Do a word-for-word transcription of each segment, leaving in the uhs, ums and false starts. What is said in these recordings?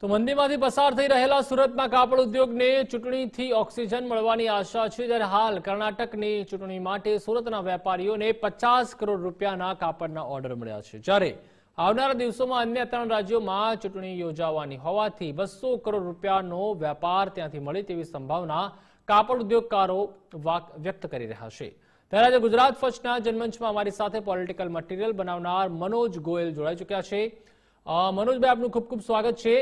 તો મંદીમાંથી પસાર થઈ રહેલા સુરતમાં કાપડ ઉદ્યોગને ચૂંટણીથી ઓક્સિજન મળવાની આશા છે જ્યારે હાલ કર્ણાટકની ચૂંટણી માટે સુરતના વેપારીઓને પચાસ કરોડ રૂપિયાના કાપડના ઓર્ડર મળ્યા છે જ્યારે આવનારા દિવસોમાં અન્ય ત્રણ રાજ્યોમાં ચૂંટણી યોજાવાની હોવાથી બસો કરોડ રૂપિયાનો વેપાર ત્યાંથી મળે તેવી સંભાવના કાપડ ઉદ્યોગકારો વ્યક્ત કરી રહ્યા છે ત્યારે આજે ગુજરાત ફર્સ્ટના જનમંચમાં અમારી સાથે પોલિટિકલ મટીરિયલ બનાવનાર મનોજ ગોયલ જોડાઈ ચૂક્યા છે મનોજ ભાઈ આપનું ખૂબ ખૂબ સ્વાગત છે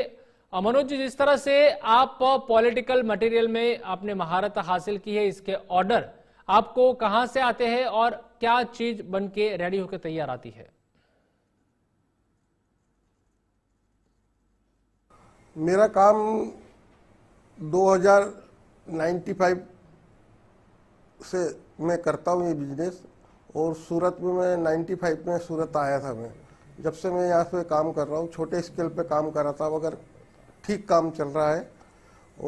मनोज जी, जिस तरह से आप पॉलिटिकल मटेरियल में आपने महारत हासिल की है, इसके ऑर्डर आपको कहां से आते हैं और क्या चीज बनके रेडी होकर तैयार आती है? मेरा काम दो हज़ार पचानवे से मैं करता हूं ये बिजनेस और सूरत में मैं पचानवे में सूरत आया था। मैं जब से मैं यहाँ पे काम कर रहा हूँ, छोटे स्केल पे काम कर रहा था मगर ठीक काम चल रहा है।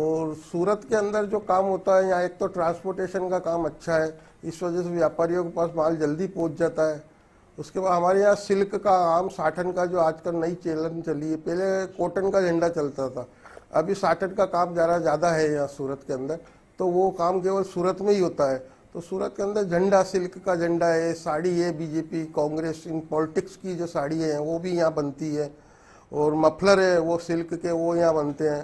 और सूरत के अंदर जो काम होता है यहाँ, एक तो ट्रांसपोर्टेशन का काम अच्छा है, इस वजह से व्यापारियों के पास माल जल्दी पहुँच जाता है। उसके बाद हमारे यहाँ सिल्क का, आम साठन का जो आजकल नई चलन चली है, पहले कॉटन का झंडा चलता था, अभी साठन का काम ज़्यादा ज़्यादा है यहाँ सूरत के अंदर, तो वो काम केवल सूरत में ही होता है। तो सूरत के अंदर झंडा, सिल्क का झंडा है, साड़ी है, बीजेपी कांग्रेस इन पॉलिटिक्स की जो साड़ी है वो भी यहाँ बनती है, और मफलर है वो सिल्क के, वो यहाँ बनते हैं।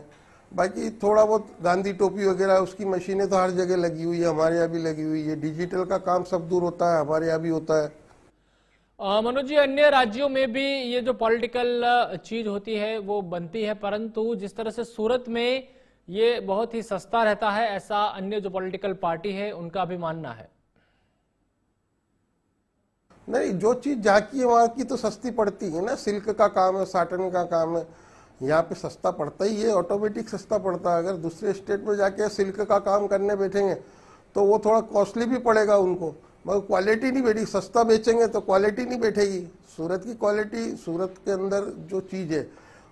बाकी थोड़ा बहुत गांधी टोपी वगैरह उसकी मशीनें तो हर जगह लगी हुई है, हमारे यहाँ भी लगी हुई है। डिजिटल का काम सब दूर होता है, हमारे यहाँ भी होता है। मनोज जी, अन्य राज्यों में भी ये जो पॉलिटिकल चीज होती है वो बनती है, परंतु जिस तरह से सूरत में ये बहुत ही सस्ता रहता है, ऐसा अन्य जो पॉलिटिकल पार्टी है उनका भी मानना है। नहीं, जो चीज़ जहाँ की है वहाँ की तो सस्ती पड़ती है ना। सिल्क का काम है, साटन का काम है, यहाँ पे सस्ता पड़ता ही है, ऑटोमेटिक सस्ता पड़ता है। अगर दूसरे स्टेट में जाके सिल्क का काम करने बैठेंगे तो वो थोड़ा कॉस्टली भी पड़ेगा उनको, मगर क्वालिटी नहीं बैठेगी। सस्ता बेचेंगे तो क्वालिटी नहीं बैठेगी। सूरत की क्वालिटी, सूरत के अंदर जो चीज़ है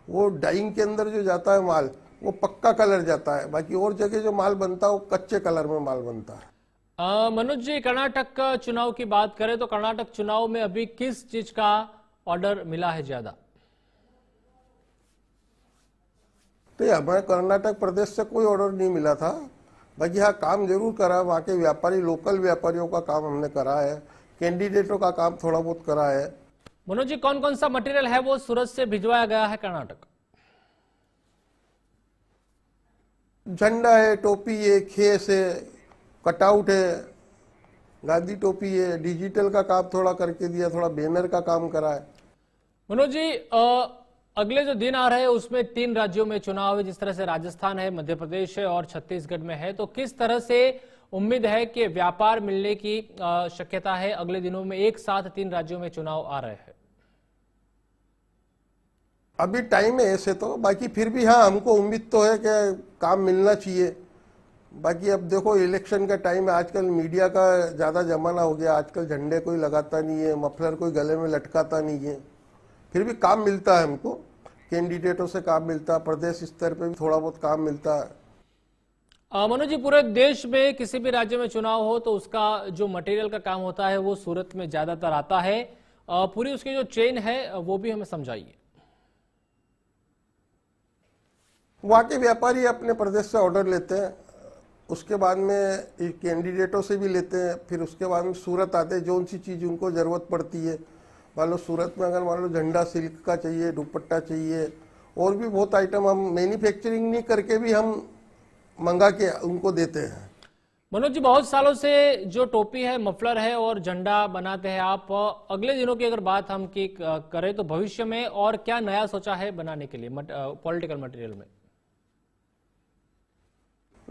वो डाइंग के अंदर जो जाता है माल, वो पक्का कलर जाता है। बाकी और जगह जो माल बनता है वो कच्चे कलर में माल बनता है। मनोज जी, कर्नाटक चुनाव की बात करें तो कर्नाटक चुनाव में अभी किस चीज का ऑर्डर मिला है ज्यादा? तो हमारे कर्नाटक प्रदेश से कोई ऑर्डर नहीं मिला था, बाकी हाँ काम जरूर करा। वहाँ के व्यापारी, लोकल व्यापारियों का काम हमने करा है, कैंडिडेटों का काम थोड़ा बहुत करा है। मनोज जी, कौन कौन सा मटेरियल है वो सूरत से भिजवाया गया है कर्नाटक? झंडा है, टोपी है, खेस है, कटआउट है, गांधी टोपी है, डिजिटल का काम थोड़ा करके दिया, थोड़ा बैनर का काम करा है। मनोज जी, अगले जो दिन आ रहे हैं उसमें तीन राज्यों में चुनाव है, जिस तरह से राजस्थान है, मध्य प्रदेश है और छत्तीसगढ़ में है, तो किस तरह से उम्मीद है कि व्यापार मिलने की शक्यता है? अगले दिनों में एक साथ तीन राज्यों में चुनाव आ रहे हैं, अभी टाइम है ऐसे तो, बाकी फिर भी हाँ हमको उम्मीद तो है कि काम मिलना चाहिए। बाकी अब देखो इलेक्शन का टाइम है, आजकल मीडिया का ज़्यादा जमाना हो गया, आजकल झंडे कोई लगाता नहीं है, मफलर कोई गले में लटकाता नहीं है, फिर भी काम मिलता है हमको, कैंडिडेटों से काम मिलता है, प्रदेश स्तर पे भी थोड़ा बहुत काम मिलता है। मनोज जी, पूरे देश में किसी भी राज्य में चुनाव हो तो उसका जो मटेरियल का काम होता है वो सूरत में ज़्यादातर आता है, पूरी उसकी जो चेन है वो भी हमें समझाइए। वहाँ के व्यापारी अपने प्रदेश से ऑर्डर लेते हैं, उसके बाद में कैंडिडेटों से भी लेते हैं, फिर उसके बाद में सूरत आते हैं, जो उनकी चीज़ उनको ज़रूरत पड़ती है। मान लो सूरत में अगर मान लो झंडा सिल्क का चाहिए, दुपट्टा चाहिए, और भी बहुत आइटम हम मैन्युफैक्चरिंग नहीं करके भी हम मंगा के उनको देते हैं। मनोज जी, बहुत सालों से जो टोपी है, मफलर है और झंडा बनाते हैं आप, अगले दिनों की अगर बात हम की करें तो भविष्य में और क्या नया सोचा है बनाने के लिए पॉलिटिकल मटेरियल में?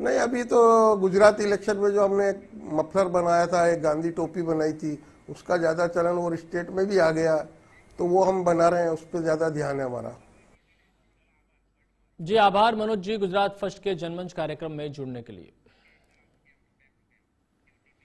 नहीं, अभी तो गुजरात इलेक्शन में जो हमने एक मफलर बनाया था, एक गांधी टोपी बनाई थी, उसका ज़्यादा चलन और स्टेट में भी आ गया, तो वो हम बना रहे हैं, उस पर ज़्यादा ध्यान है हमारा। जी आभार मनोज जी, गुजरात फर्स्ट के जनमंच कार्यक्रम में जुड़ने के लिए।